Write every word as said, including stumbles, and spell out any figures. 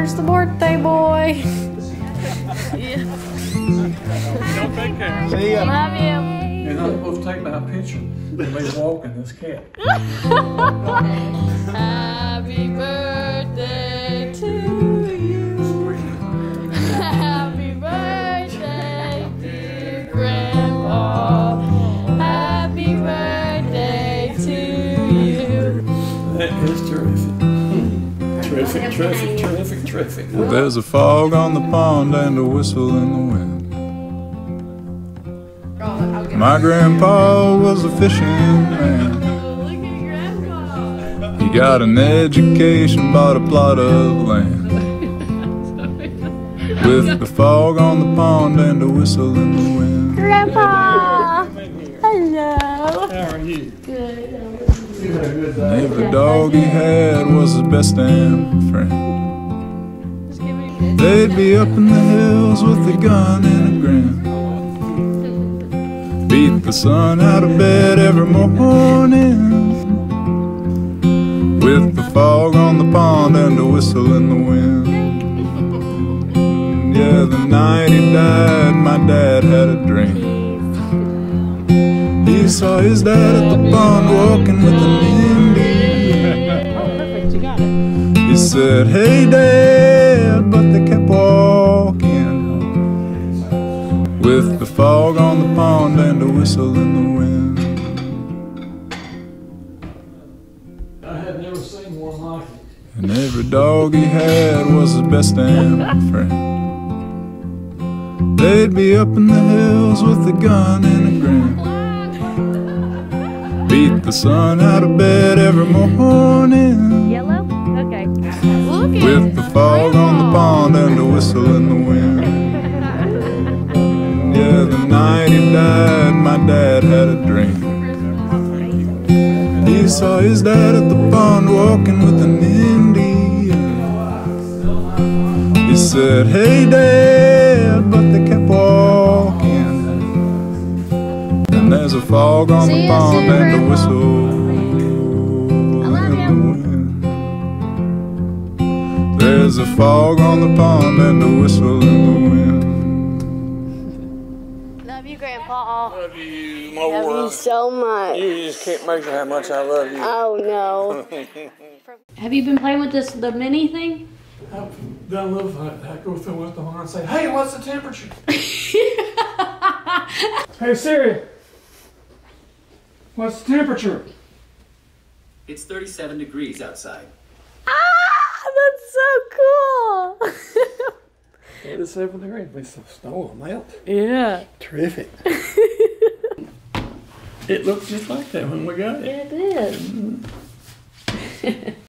There's the birthday boy. Don't take care. See ya. Love you. You're not supposed to take my picture. You're walking this cat. Happy birthday to you. Happy birthday, dear Grandpa. Happy birthday to you. That is terrific. Terrific, terrific, terrific, terrific. There's a fog on the pond and a whistle in the wind. My grandpa was a fishing man. Look at grandpa. He got an education, bought a plot of land. With the fog on the pond and a whistle in the wind. Grandpa! Hello! How are you? Good. And every dog he had was his best damn friend. They'd be up in the hills with a gun and a grin. Beat the sun out of bed every morning. With the fog on the pond and a whistle in the wind. Yeah, the night he died, my dad had a dream. He saw his dad at the pond walking with an Indian. Oh, perfect, you got it. He said, "Hey, Dad," but they kept walking. With the fog on the pond and a whistle in the wind. I had never seen more like it. And every dog he had was his best damn friend. They'd be up in the hills with a gun and a grin. Beat the sun out of bed every morning. Yellow? Okay. Look at With the fog on the pond and a whistle in the wind. Yeah, the night he died, my dad had a dream. He saw his dad at the pond walking with an Indian. He said, "Hey, Dad," but they kept walking. There's a fog on the pond and a whistle. I love you. There's a fog on the pond and a whistle in the wind. Love you, Grandpa. Love you, my love wife. You so much. You just can't measure how much I love you. Oh no. Have you been playing with this the mini thing? I, I love that. I go through with the horn and say, "Hey, what's the temperature?" Hey Siri. What's the temperature? It's thirty-seven degrees outside. Ah, that's so cool! thirty-seven degrees, at least the snow will melt. Yeah. Terrific. It looks just like that when we got it. It is. Mm-hmm.